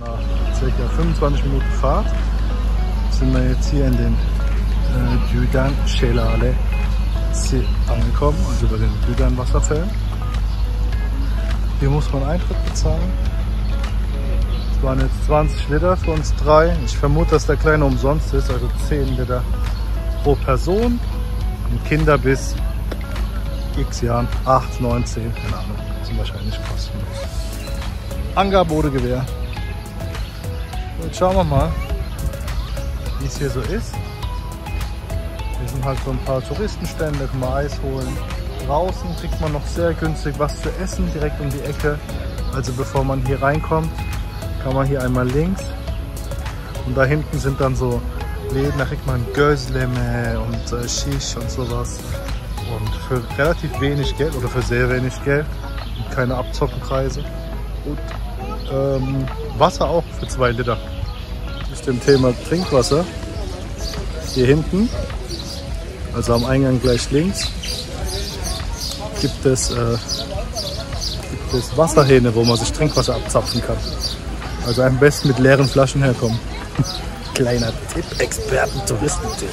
Nach ca. 25 Minuten Fahrt sind wir jetzt hier in den Düden-Schelalе angekommen, also bei den Düden-Wasserfällen. Hier muss man Eintritt bezahlen. Das waren jetzt 20 Liter für uns drei. Ich vermute, dass der Kleine umsonst ist, also 10 Liter pro Person. Und Kinder bis x Jahren, 8, 9, 10, keine Ahnung, sind wahrscheinlich kostenlos. Angabe ohne Gewähr. Jetzt schauen wir mal, wie es hier so ist. Hier sind halt so ein paar Touristenstände, kann man Eis holen. Draußen kriegt man noch sehr günstig was zu essen, direkt um die Ecke. Also bevor man hier reinkommt, kann man hier einmal links. Und da hinten sind dann so Läden, da kriegt man Gösleme und Schisch und sowas. Und für relativ wenig Geld oder für sehr wenig Geld und keine Abzockenpreise. Und Wasser auch für 2 Liter. Mit dem Thema Trinkwasser. Hier hinten, also am Eingang gleich links, gibt es Wasserhähne, wo man sich Trinkwasser abzapfen kann. Also am besten mit leeren Flaschen herkommen. Kleiner Tipp, Experten-Touristen-Tipp.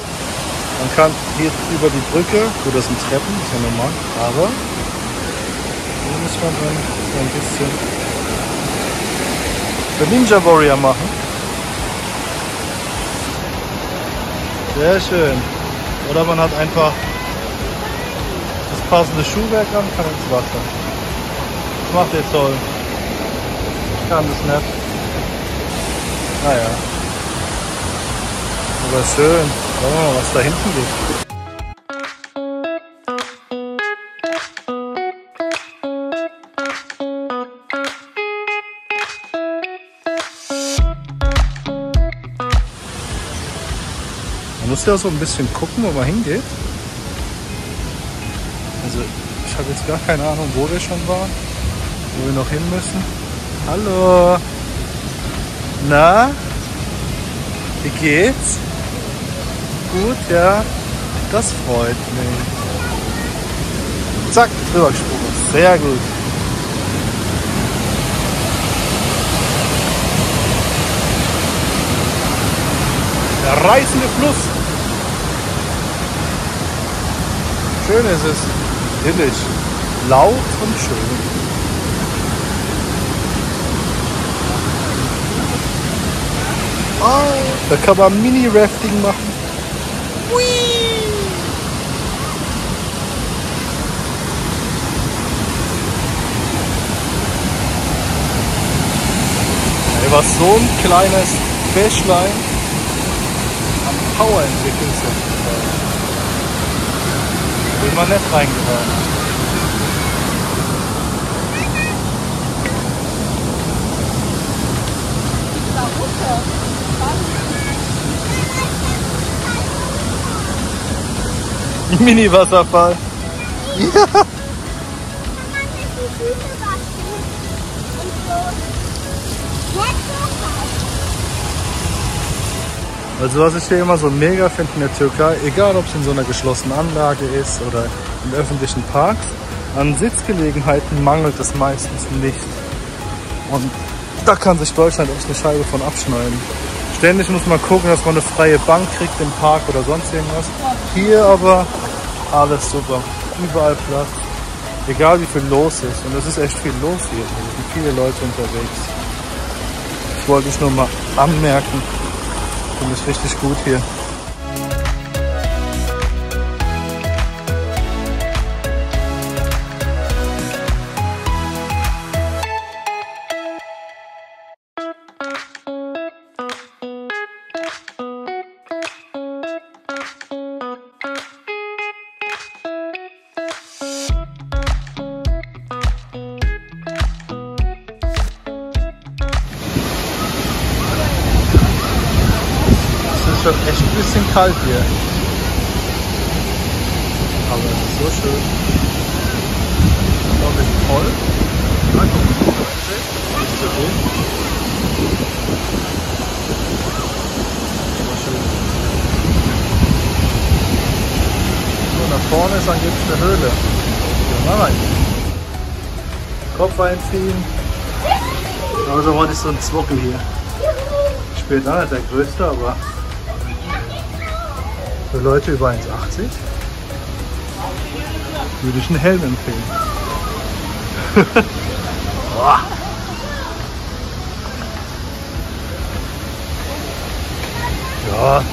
Man kann hier über die Brücke, gut, das sind Treppen, ist ja normal, aber hier muss man dann so ein bisschen den Ninja Warrior machen. Sehr schön. Oder man hat einfach das passende Schuhwerk an, kann ins Wasser. Das macht ihr toll. Ich kann das nicht. Naja. Aber schön. Schauen wir mal, was da hinten liegt. Man muss ja so ein bisschen gucken, wo man hingeht. Also ich habe jetzt gar keine Ahnung, wo wir schon waren, wo wir noch hin müssen. Hallo! Na? Wie geht's? Gut, ja? Das freut mich. Zack, drüber gesprungen. Sehr gut. Der reißende Fluss. Schön ist es, hillig, laut und schön. Oh, da kann man Mini-Rafting machen. Hui. Ey, was so ein kleines Bächlein Power entwickelt sind. Will man nicht reingeraten. Mini-Wasserfall. Ja. Man kann sich die Füße waschen und so. Also was ich hier immer so mega finde in der Türkei, egal ob es in so einer geschlossenen Anlage ist oder in öffentlichen Parks, an Sitzgelegenheiten mangelt es meistens nicht. Und da kann sich Deutschland echt eine Scheibe von abschneiden. Ständig muss man gucken, dass man eine freie Bank kriegt im Park oder sonst irgendwas. Hier aber alles super, überall Platz, egal wie viel los ist. Und es ist echt viel los hier, es sind viele Leute unterwegs. Das wollte ich nur mal anmerken. Ich finde es richtig gut hier. Echt ein bisschen kalt hier. Aber es ist so schön. Ich glaube, es ist voll. So, nach vorne ist angeblich eine Höhle. Mal rein. Kopf einziehen. Aber so war nicht so ein Zwockel hier. spät da, ist der größte, aber für Leute über 1,80 würde ich einen Helm empfehlen. Boah. Ja, es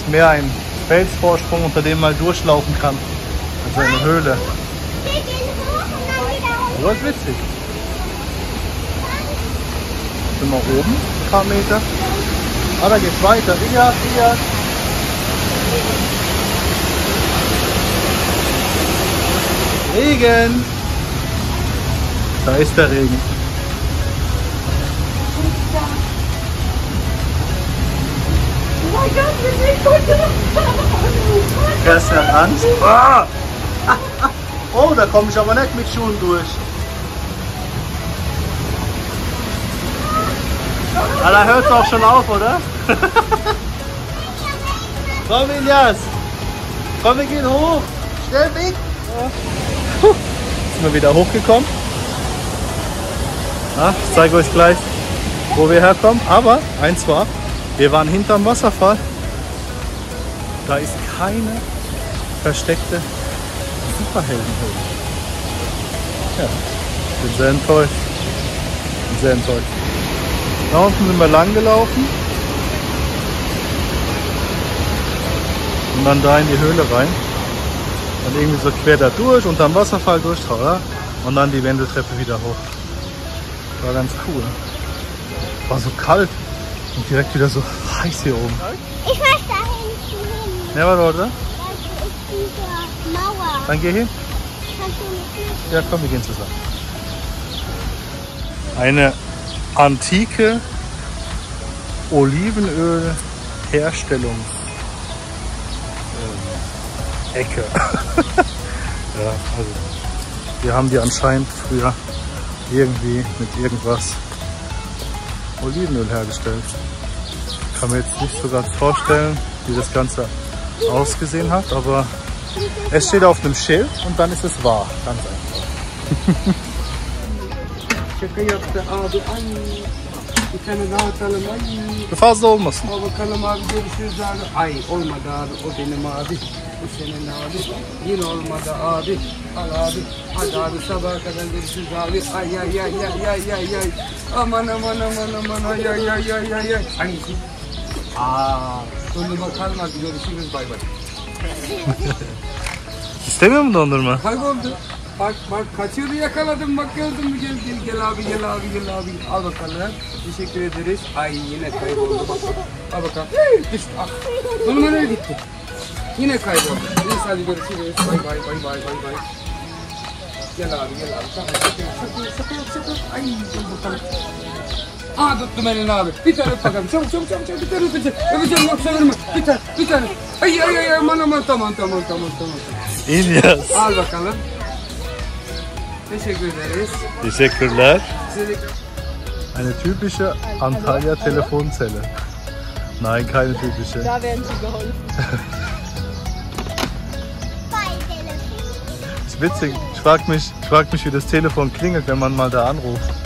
ist mehr ein Felsvorsprung, unter dem man durchlaufen kann, als eine Höhle. Das ist witzig. Sind wir oben, ein paar Meter. Ah, da geht's weiter. Elias. Regen. Da ist der Regen. Oh mein Gott, wir sind gut. Fährst du Angst? Ah! Oh, da komme ich aber nicht mit Schuhen durch. Ah, da hört es auch schon auf, oder? Komm, Elias! Komm, wir gehen hoch! Schnell weg! Ja. Sind wir wieder hochgekommen. Ja, ich zeige euch gleich, wo wir herkommen. Aber eins war, wir waren hinterm Wasserfall. Da ist keine versteckte Superheldenhöhle. Ja, ich bin sehr enttäuscht. Da unten sind wir lang gelaufen und dann da in die Höhle rein und irgendwie so quer da durch, unterm Wasserfall durch, oder? Und dann die Wendeltreppe wieder hoch. War ganz cool. War so kalt und direkt wieder so heiß hier oben. Ich weiß da hinten hin. Ja, warte, oder? Da ist diese Mauer. Dann geh hin. Ja, komm, wir gehen zusammen. Eine antike Olivenöl-Herstellungsecke. Ja, also wir haben die anscheinend früher irgendwie mit irgendwas Olivenöl hergestellt. Ich kann mir jetzt nicht so ganz vorstellen, wie das Ganze ausgesehen hat, aber es steht auf einem Schild und dann ist es wahr. Ganz einfach. İstemiyor mu dondurma? Kayboldu. Bak kaçıyordu, yakaladım, bak gördüm, gel abi al bakalım, teşekkür ederiz. Ay yine kayboldu, bak al bakalım, düştü, al, bunu nereye gitti, yine kayboldu. Neyse hadi görüşürüz, bay bay. Gel abi, sakın, ay buradan. Aha tuttum elini abi, bir tane öp bakalım, çabuk, bir tane öpeceğim, yoksa ölme, bir tane, ay aman, tamam. İlyas. Al bakalım. Teşekkürler. Eine typische Antalya Telefonzelle. Nein, keine typische. Da werden Sie geholfen. Das ist witzig. Ich frag mich, wie das Telefon klingelt, wenn man mal da anruft.